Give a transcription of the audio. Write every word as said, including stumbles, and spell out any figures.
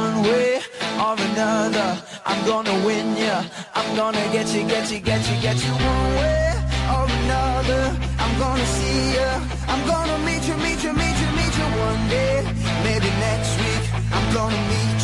one way or another. I'm gonna win ya, I'm gonna get you, get you, get you, get you one way or another. I'm gonna see ya, I'm gonna meet you, meet you, meet you, meet you one day. Maybe next week, I'm gonna meet you.